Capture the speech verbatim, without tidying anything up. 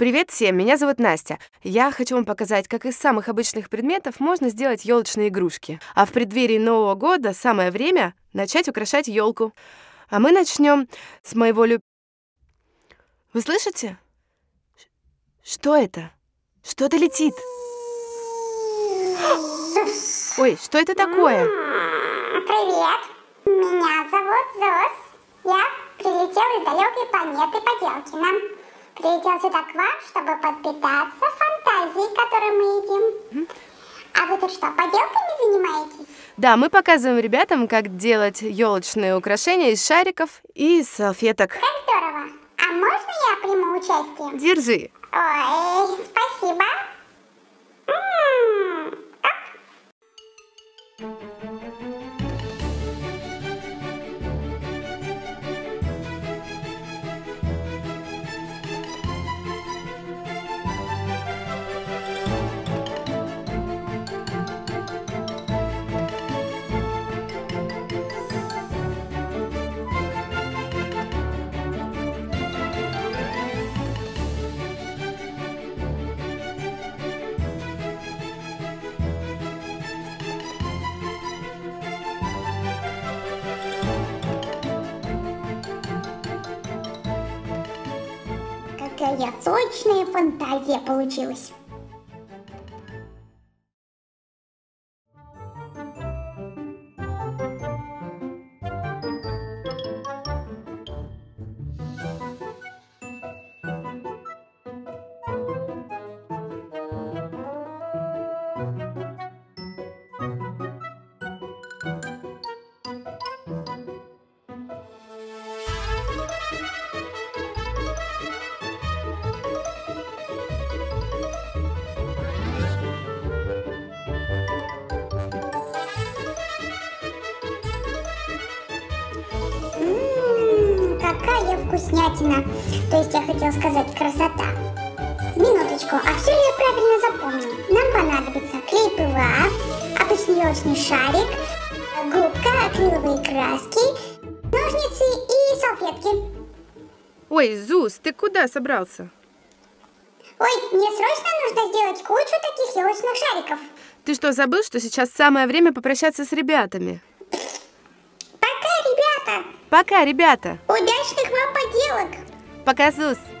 Привет всем, меня зовут Настя. Я хочу вам показать, как из самых обычных предметов можно сделать елочные игрушки. А в преддверии Нового года самое время начать украшать елку. А мы начнем с моего любимого. Вы слышите? Что это? Что-то летит. Ой, что это такое? Привет, меня зовут Зос. Я прилетела из далекой планеты Поделкино. Прилетел сюда к вам, чтобы подпитаться фантазией, которую мы едим. А вы тут что, поделками занимаетесь? Да, мы показываем ребятам, как делать елочные украшения из шариков и салфеток. Как здорово! А можно я приму участие? Держи. Ой, спасибо. М-м-м, оп. Какая сочная фантазия получилась. Вкуснятина. То есть я хотела сказать красота. Минуточку, а все ли я правильно запомнила? Нам понадобится клей ПВА, обычный елочный шарик, губка, акриловые краски, ножницы и салфетки. Ой, Зуз, ты куда собрался? Ой, мне срочно нужно сделать кучу таких елочных шариков. Ты что, забыл, что сейчас самое время попрощаться с ребятами? Пока, ребята! Пока, ребята! Удачных вам поделок! Пока, Зус!